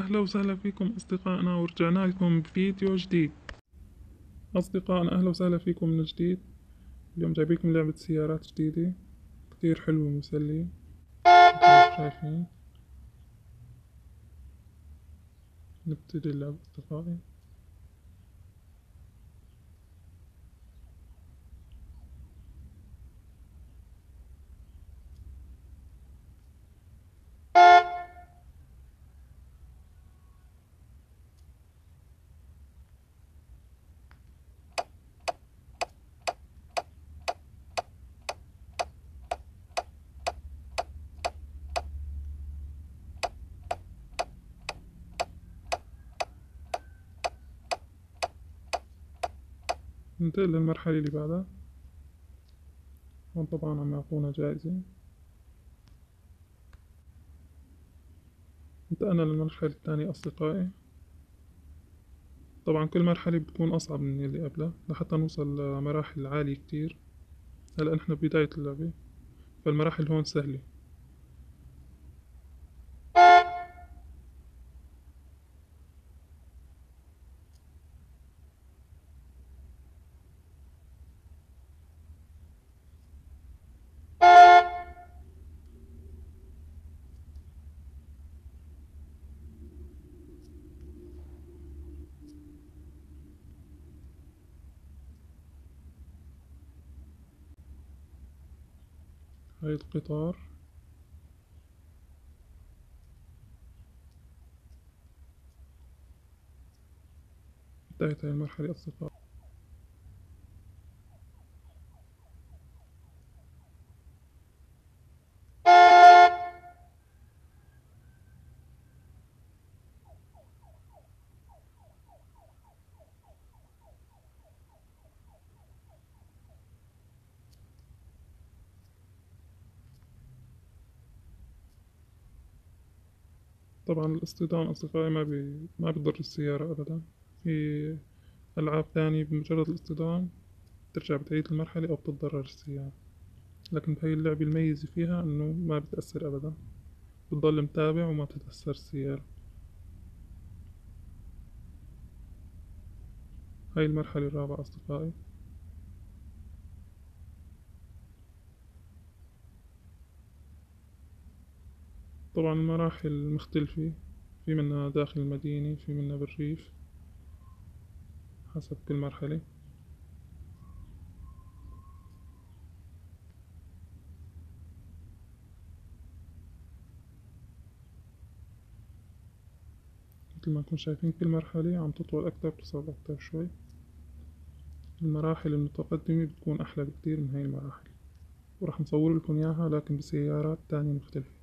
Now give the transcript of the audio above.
أهلا وسهلا فيكم أصدقائنا، ورجعنا لكم بفيديو جديد. أصدقائنا أهلا وسهلا فيكم من جديد. اليوم جايبيكم لعبة سيارات جديدة كتير حلوة ومسلية. شايفين نبتدي اللعبة أصدقائي. ننتقل للمرحلة اللي بعدها، هون طبعا عم يعطونا جائزة. انتقلنا للمرحلة الثانية أصدقائي. طبعا كل مرحلة بتكون أصعب من اللي قبلها لحتى نوصل لمراحل عالية كتير. هلأ نحن ببداية اللعبة فالمراحل هون سهلة. هاي القطار، انتهت هاي المرحلة أصدقائي. طبعا الاصطدام أصدقائي ما بتضر السيارة أبدا. في ألعاب تانية بمجرد الاصطدام بترجع بتعيد المرحلة أو بتتضرر السيارة، لكن بهاي اللعبة الميزة فيها إنه ما بتأثر أبدا، بتضل متابع وما بتتأثر السيارة. هاي المرحلة الرابعة أصدقائي. طبعا المراحل مختلفة، في منها داخل المدينة، في منها بالريف، حسب كل مرحلة. مثل ما نكون شايفين كل مرحلة عم تطول أكتر، بتصعب أكتر شوي. المراحل المتقدمة بتكون أحلى بكتير من هاي المراحل، ورح نصور لكم إياها لكن بسيارات تانية مختلفة.